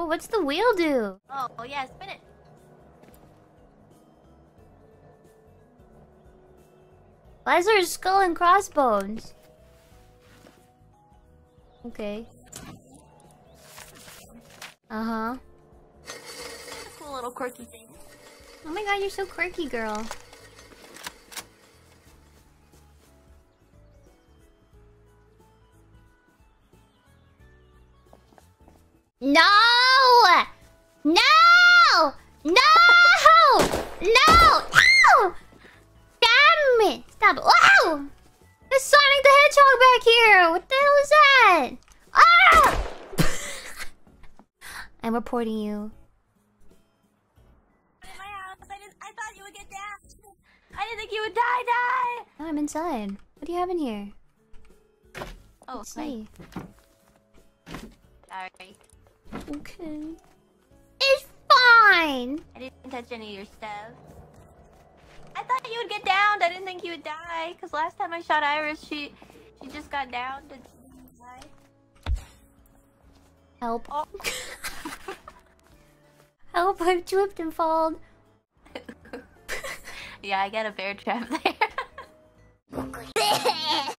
Oh, what's the wheel do? Oh, yeah, spin it. Why is there a skull and crossbones? Okay. Uh-huh. That's a cool little quirky thing. Oh my god, you're so quirky, girl. No! No! No! No! Ow! Damn it! Stop it. Wow! There's Sonic the Hedgehog back here! What the hell is that? Ah! I'm reporting you. I'm in my house. I thought you would get down. I didn't think you would die. No, I'm inside. What do you have in here? Oh, sorry. Sorry. Okay. It's fine! I didn't touch any of your stuff. I thought you would get downed. I didn't think you would die. Because last time I shot Iris, she just got downed and didn't die. Help. Oh. Help, I've tripped and fallen. Yeah, I got a bear trap there.